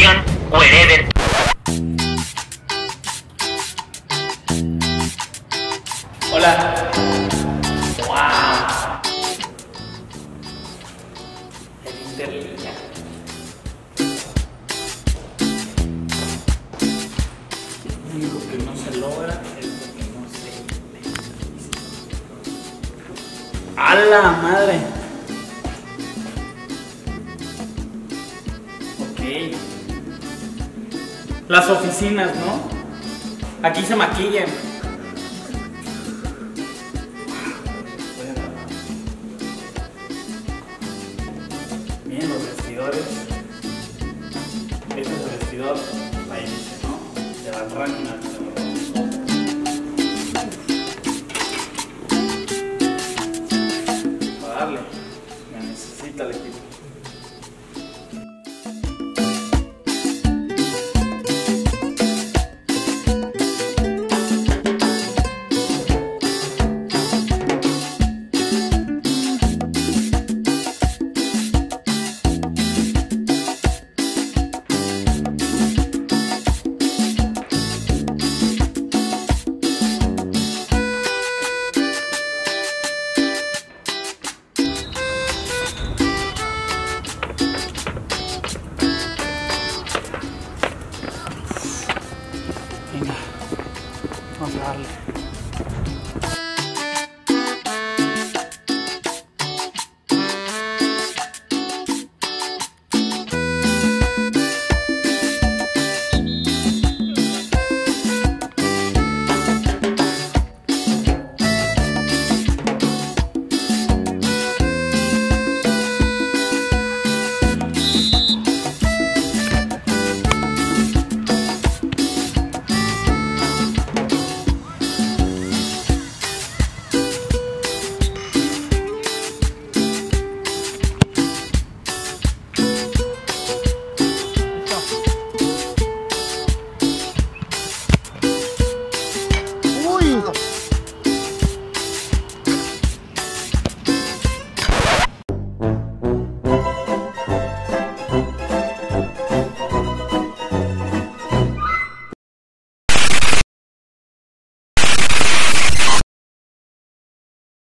Convención Wherever. Hola. Wow. El Interliga. Lo único que no se logra es lo que no se... ¡A la madre! Las oficinas, ¿no? Aquí se maquillan. Miren los vestidores. Este es el vestidor, ahí dice, ¿no? De Barranca. Para darle. Me necesita el equipo.